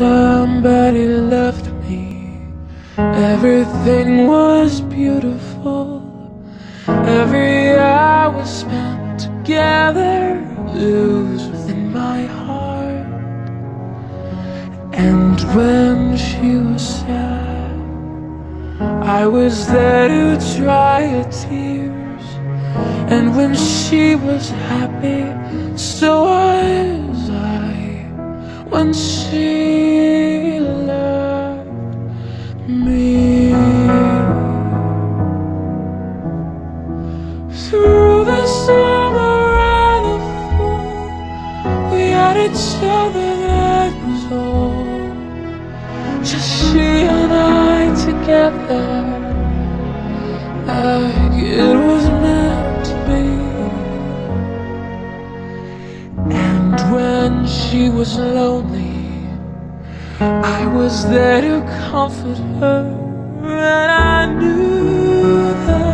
somebody loved me. Everything was beautiful. Every hour spent together lives within my heart. And when she was sad, I was there to dry her tears. And when she was happy, so was I. When she loved me, through the summer and the fall, we had each other, that was all. Just she and I together, like it was meant to be. And when she was lonely, I was there to comfort her, and I knew that